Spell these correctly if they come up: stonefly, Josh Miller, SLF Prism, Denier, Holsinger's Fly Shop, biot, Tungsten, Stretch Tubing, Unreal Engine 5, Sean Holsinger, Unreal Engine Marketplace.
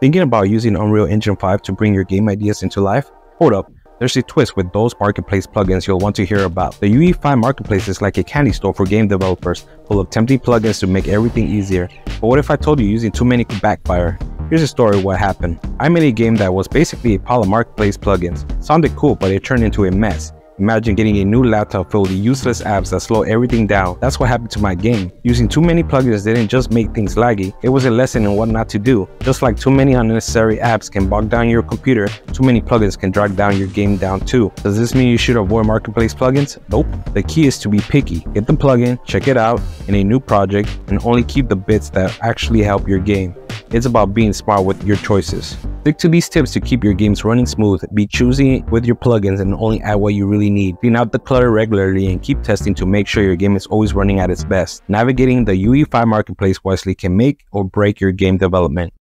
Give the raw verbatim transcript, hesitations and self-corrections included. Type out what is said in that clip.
Thinking about using Unreal Engine five to bring your game ideas into life? Hold up, there's a twist with those marketplace plugins you'll want to hear about. The U E five marketplace is like a candy store for game developers, full of tempting plugins to make everything easier. But what if I told you using too many could backfire? Here's a story of what happened. I made a game that was basically a pile of marketplace plugins. Sounded cool, but it turned into a mess. Imagine getting a new laptop filled with useless apps that slow everything down. That's what happened to my game. Using too many plugins didn't just make things laggy, it was a lesson in what not to do. Just like too many unnecessary apps can bog down your computer, too many plugins can drag down your game down too. Does this mean you should avoid marketplace plugins? Nope. The key is to be picky. Get the plugin, check it out in a new project, and only keep the bits that actually help your game. It's about being smart with your choices. Stick to these tips to keep your games running smooth. Be choosy with your plugins and only add what you really need. Clean out the clutter regularly and keep testing to make sure your game is always running at its best. Navigating the U E five marketplace wisely can make or break your game development.